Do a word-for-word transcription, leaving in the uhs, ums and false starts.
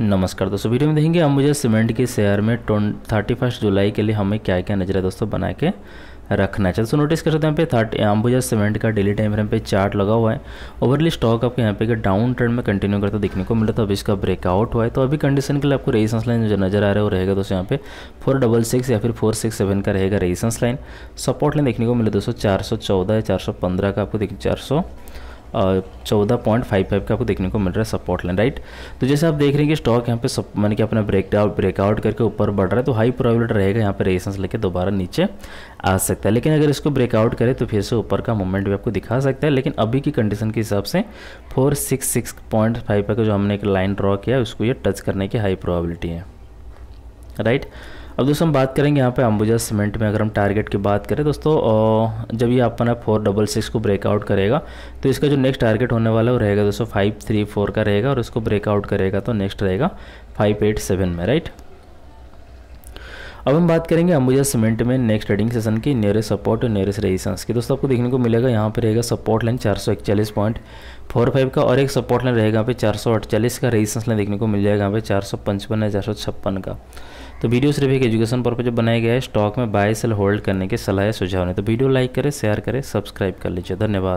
नमस्कार दोस्तों, वीडियो में देखेंगे अंबुजा सीमेंट के शेयर में थर्टी फर्स्ट जुलाई के लिए हमें क्या क्या नजर है दोस्तों बना के रखना चाहिए। दोस्तों नोटिस कर सकते हैं यहाँ पे थर्टी अंबुजा सीमेंट का डेली टाइम फ्रेम पे चार्ट लगा हुआ है। ओवरली स्टॉक आपको यहाँ पे कि डाउन ट्रेंड में कंटिन्यू करता देखने को मिला था। अभी इसका ब्रेकआउट हुआ है तो अभी कंडीशन के लिए आपको रेजिस्टेंस लाइन जो नजर आ रहा है वो रहेगा दोस्तों यहाँ पे फोर डबल सिक्स या फिर फोर सिक्स सेवन का रहेगा रेजिस्टेंस लाइन। सपोर्ट लाइन देखने को मिला दोस्तों चार सौ चौदह या चार सौ पंद्रह का आपको चार सौ चौदह पॉइंट फाइव फाइव का आपको देखने को मिल रहा है सपोर्ट लाइन, राइट। तो जैसे आप देख रहे हैं कि स्टॉक यहाँ पे सब मान के अपना ब्रेकआउट ब्रेकआउट करके ऊपर बढ़ रहा है तो हाई प्रोबेबिलिटी रहेगा यहाँ पे रेजिस्टेंस लेके दोबारा नीचे आ सकता है। लेकिन अगर इसको ब्रेकआउट करे तो फिर से ऊपर का मूवमेंट भी आपको दिखा सकता है। लेकिन अभी की कंडीशन के हिसाब से four six six point five का जो हमने एक लाइन ड्रॉ किया उसको ये टच करने की हाई प्रोबेबिलिटी है, राइट। अब दोस्तों हम बात करेंगे यहाँ पे अंबुजा सीमेंट में अगर हम टारगेट की बात करें दोस्तों, जब ये अपना फोर डबल सिक्स को ब्रेकआउट करेगा तो इसका जो नेक्स्ट टारगेट होने वाला है वो रहेगा दोस्तों फाइव थ्री फोर का रहेगा और इसको ब्रेकआउट करेगा तो नेक्स्ट रहेगा फाइव एट सेवन में, राइट। अब हम बात करेंगे अंबुजा सीमेंट में नेक्स्ट ट्रेडिंग सेशन की नियरेस्ट सपोर्ट और नियरेस्ट रेजिस्टेंस की। दोस्तों आपको देखने को मिलेगा यहाँ पे रहेगा सपोर्ट लाइन चार सौ इकतालीस पॉइंट फोर फाइव का और एक सपोर्ट लाइन रहेगा यहाँ पे चार सौ अड़तालीस का। रेजिस्टेंस लाइन देखने को मिल जाएगा यहाँ पे चार सौ पचपन या चार सौ छप्पन का। तो वीडियो सिर्फ एक एजुकेशन पर्पज बनाया गया है। स्टॉक में बाय सेल होल्ड करने के सलाह सुझाव ने तो वीडियो लाइक करें, शेयर करें, सब्सक्राइब कर लीजिए। धन्यवाद।